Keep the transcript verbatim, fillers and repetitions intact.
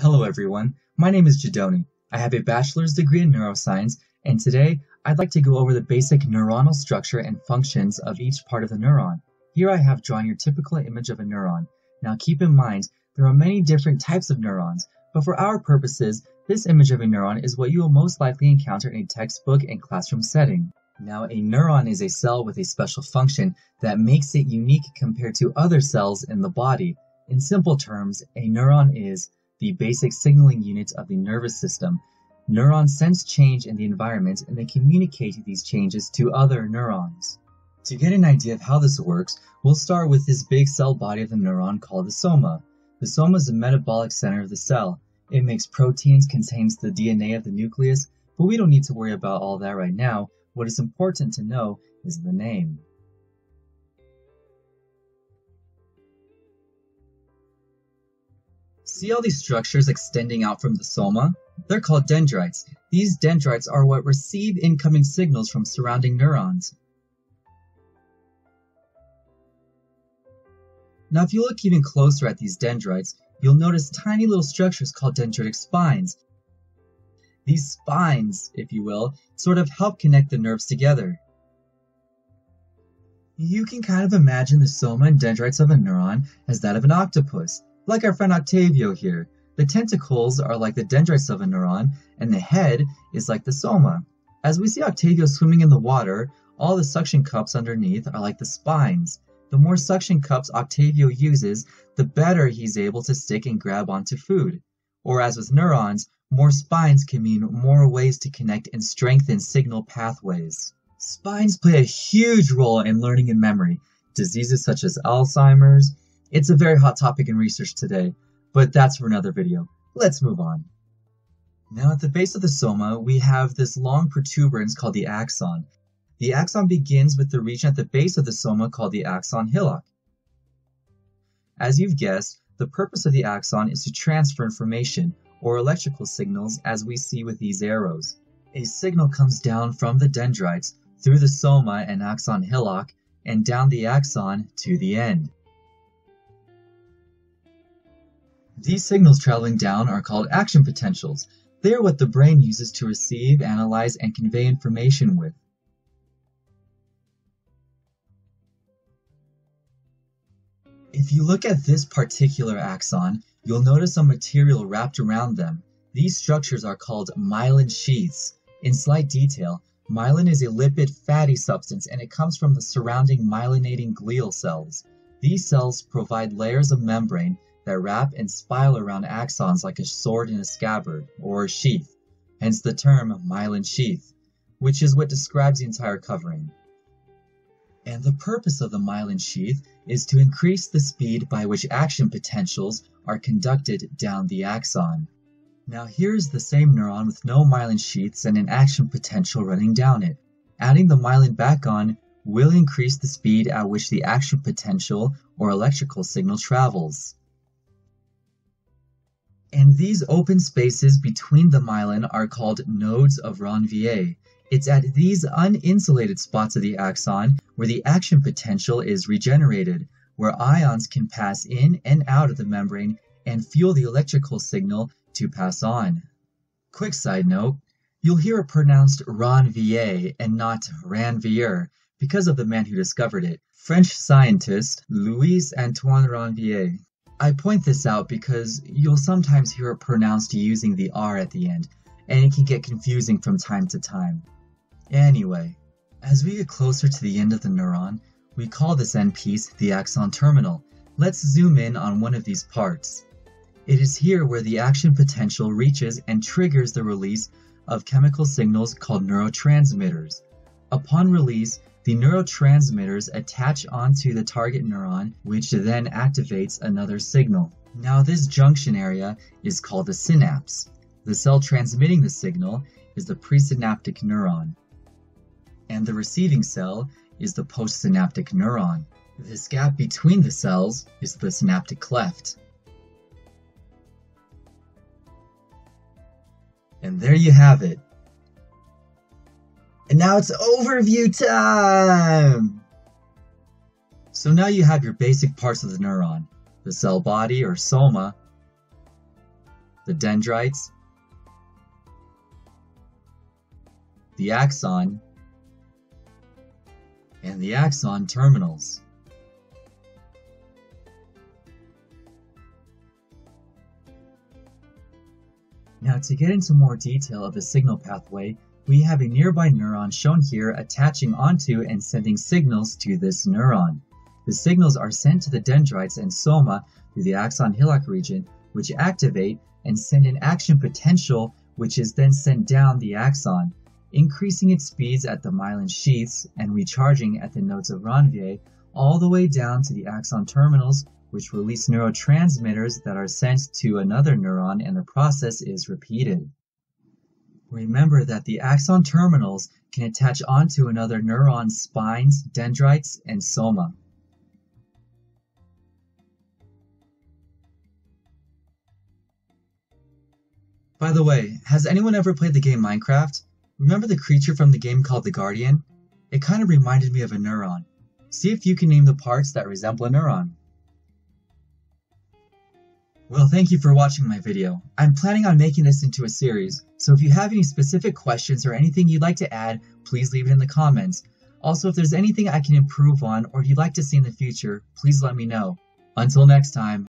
Hello everyone, my name is Giddoni. I have a bachelor's degree in neuroscience, and today I'd like to go over the basic neuronal structure and functions of each part of the neuron. Here I have drawn your typical image of a neuron. Now keep in mind, there are many different types of neurons, but for our purposes, this image of a neuron is what you will most likely encounter in a textbook and classroom setting. Now, a neuron is a cell with a special function that makes it unique compared to other cells in the body. In simple terms, a neuron is the basic signaling unit of the nervous system. Neurons sense change in the environment and they communicate these changes to other neurons. To get an idea of how this works, we'll start with this big cell body of the neuron called the soma. The soma is the metabolic center of the cell. It makes proteins, contains the D N A of the nucleus, but we don't need to worry about all that right now. What is important to know is the name. See all these structures extending out from the soma? They're called dendrites. These dendrites are what receive incoming signals from surrounding neurons. Now if you look even closer at these dendrites, you'll notice tiny little structures called dendritic spines. These spines, if you will, sort of help connect the nerves together. You can kind of imagine the soma and dendrites of a neuron as that of an octopus. Like our friend Octavio here, the tentacles are like the dendrites of a neuron, and the head is like the soma. As we see Octavio swimming in the water, all the suction cups underneath are like the spines. The more suction cups Octavio uses, the better he's able to stick and grab onto food. Or as with neurons, more spines can mean more ways to connect and strengthen signal pathways. Spines play a huge role in learning and memory. Diseases such as Alzheimer's. It's a very hot topic in research today, but that's for another video. Let's move on. Now at the base of the soma, we have this long protuberance called the axon. The axon begins with the region at the base of the soma called the axon hillock. As you've guessed, the purpose of the axon is to transfer information, or electrical signals as we see with these arrows. A signal comes down from the dendrites, through the soma and axon hillock, and down the axon to the end. These signals traveling down are called action potentials. They are what the brain uses to receive, analyze, and convey information with. If you look at this particular axon, you'll notice some material wrapped around them. These structures are called myelin sheaths. In slight detail, myelin is a lipid fatty substance and it comes from the surrounding myelinating glial cells. These cells provide layers of membrane that wrap and spile around axons like a sword in a scabbard, or a sheath, hence the term myelin sheath, which is what describes the entire covering. And the purpose of the myelin sheath is to increase the speed by which action potentials are conducted down the axon. Now here's the same neuron with no myelin sheaths and an action potential running down it. Adding the myelin back on will increase the speed at which the action potential or electrical signal travels. And these open spaces between the myelin are called nodes of Ranvier. It's at these uninsulated spots of the axon where the action potential is regenerated, where ions can pass in and out of the membrane and fuel the electrical signal to pass on. Quick side note, you'll hear it pronounced Ranvier and not Ranvier because of the man who discovered it, French scientist Louis-Antoine Ranvier. I point this out because you'll sometimes hear it pronounced using the R at the end, and it can get confusing from time to time. Anyway, as we get closer to the end of the neuron, we call this end piece the axon terminal. Let's zoom in on one of these parts. It is here where the action potential reaches and triggers the release of chemical signals called neurotransmitters. Upon release, the neurotransmitters attach onto the target neuron, which then activates another signal. Now this junction area is called the synapse. The cell transmitting the signal is the presynaptic neuron, and the receiving cell is the postsynaptic neuron. This gap between the cells is the synaptic cleft. And there you have it. And now it's overview time! So now you have your basic parts of the neuron, the cell body or soma, the dendrites, the axon, and the axon terminals. Now, to get into more detail of the signal pathway, we have a nearby neuron shown here attaching onto and sending signals to this neuron. The signals are sent to the dendrites and soma through the axon hillock region, which activate and send an action potential, which is then sent down the axon, increasing its speeds at the myelin sheaths and recharging at the nodes of Ranvier, all the way down to the axon terminals, which release neurotransmitters that are sent to another neuron, and the process is repeated. Remember that the axon terminals can attach onto another neuron's spines, dendrites, and soma. By the way, has anyone ever played the game Minecraft? Remember the creature from the game called the Guardian? It kind of reminded me of a neuron. See if you can name the parts that resemble a neuron. Well, thank you for watching my video. I'm planning on making this into a series, so if you have any specific questions or anything you'd like to add, please leave it in the comments. Also, if there's anything I can improve on or you'd like to see in the future, please let me know. Until next time.